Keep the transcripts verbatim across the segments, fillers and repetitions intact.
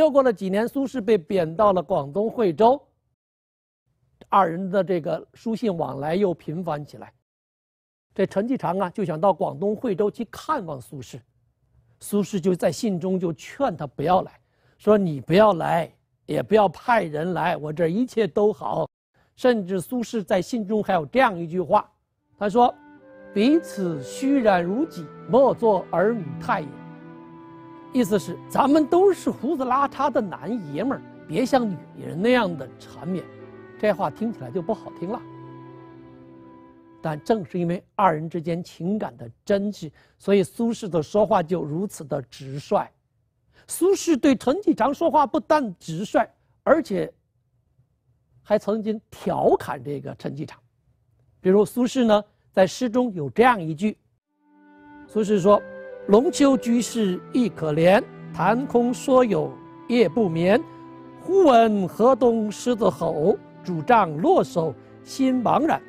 又过了几年，苏轼被贬到了广东惠州，二人的这个书信往来又频繁起来。这陈继常啊，就想到广东惠州去看望苏轼，苏轼就在信中就劝他不要来，说你不要来，也不要派人来，我这一切都好。甚至苏轼在信中还有这样一句话，他说：“彼此虚然如己，莫作儿女态也。”意思是咱们都是胡子拉碴的男爷们儿，别像女人那样的缠绵。这话听起来就不好听了。但正是因为二人之间情感的真挚，所以苏轼的说话就如此的直率。苏轼对陈继常说话不但直率，而且还曾经调侃这个陈继常。比如苏轼呢，在诗中有这样一句，苏轼说：“龙丘居士亦可怜，谈空说有夜不眠。忽闻河东狮子吼，拄杖落手心茫然。”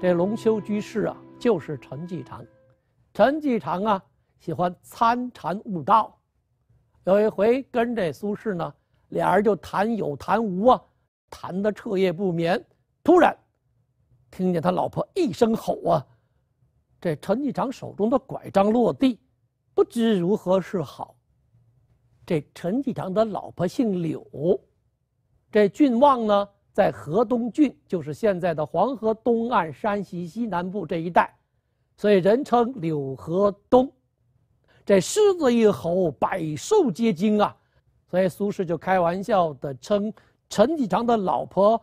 这龙丘居士啊，就是陈继常。陈继常啊，喜欢参禅悟道。有一回跟这苏轼呢，俩人就谈有谈无啊，谈得彻夜不眠。突然听见他老婆一声吼啊，这陈继常手中的拐杖落地，不知如何是好。这陈继常的老婆姓柳，这郡望呢在河东郡，就是现在的黄河东岸山西西南部这一带，所以人称柳河东。这狮子一吼，百兽皆惊啊，所以苏轼就开玩笑的称陈继常的老婆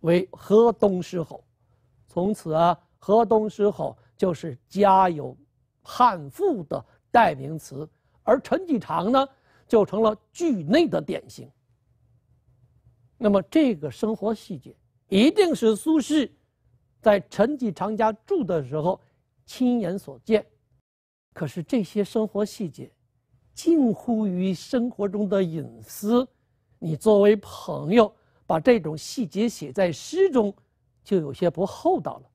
为河东狮吼。从此啊，河东狮吼就是家有悍妇的代名词，而陈继常呢，就成了剧内的典型。那么这个生活细节，一定是苏轼在陈继常家住的时候亲眼所见。可是这些生活细节，近乎于生活中的隐私。你作为朋友，把这种细节写在诗中，就有些不厚道了。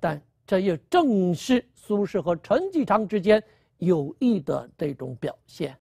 但这也正是苏轼和陈继常之间有益的这种表现。